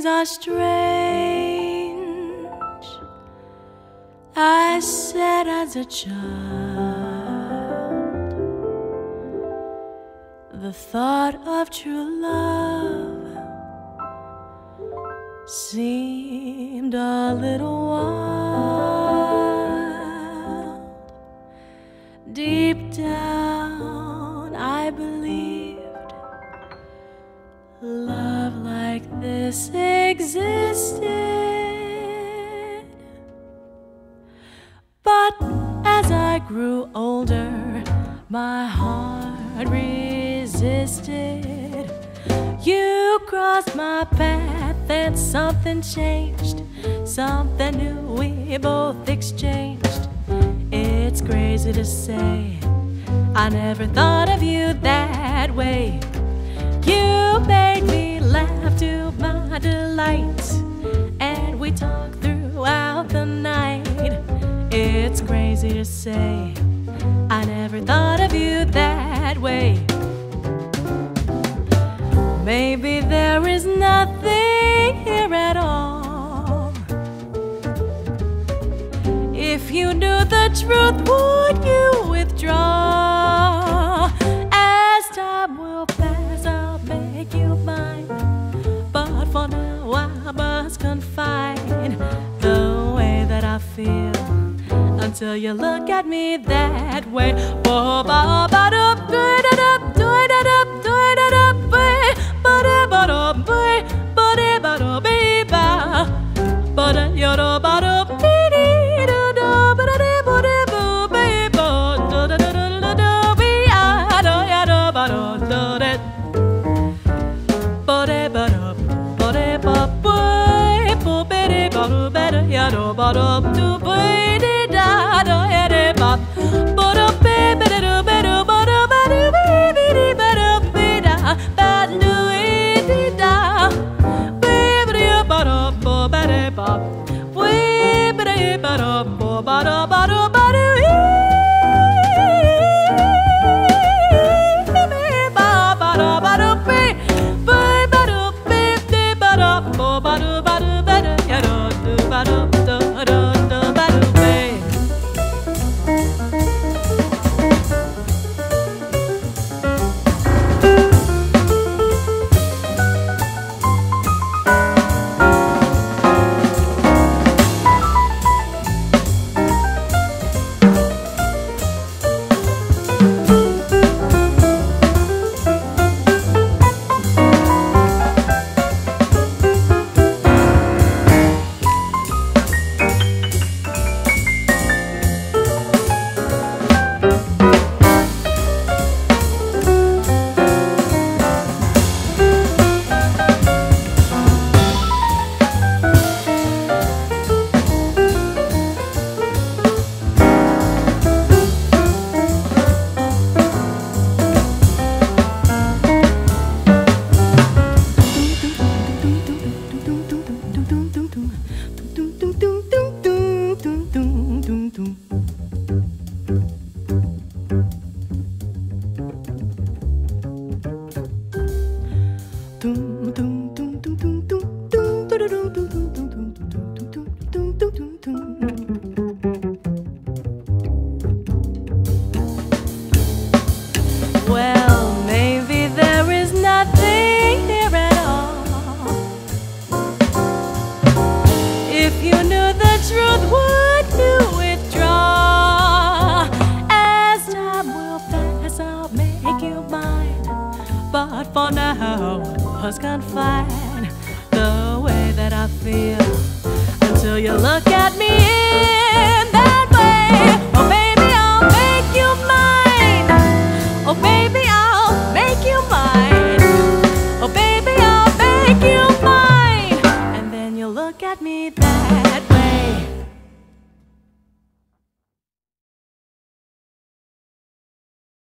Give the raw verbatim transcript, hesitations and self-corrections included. things are strange, I said as a child. The thought of true love seemed a little wild. Deep down I believed love like this existed. But as I grew older, my heart resisted. You crossed my path and something changed, something new we both exchanged. It's crazy to say, I never thought of you that way. You made me laugh to my delight, and we talked throughout the night. It's crazy to say, I never thought of you that way. Maybe there is nothing here at all. If you knew the truth, would you withdraw? As time will pass, I'll make you mine, but for now I must confide the way that I feel until you look at me that way. Ba ba ba da da da da da da da da da ba da ba da ba da ba da ba ba da ya da ba da dee da da ba da ba da ba ba da da da da da be I da ya da ba da da da. Look at me that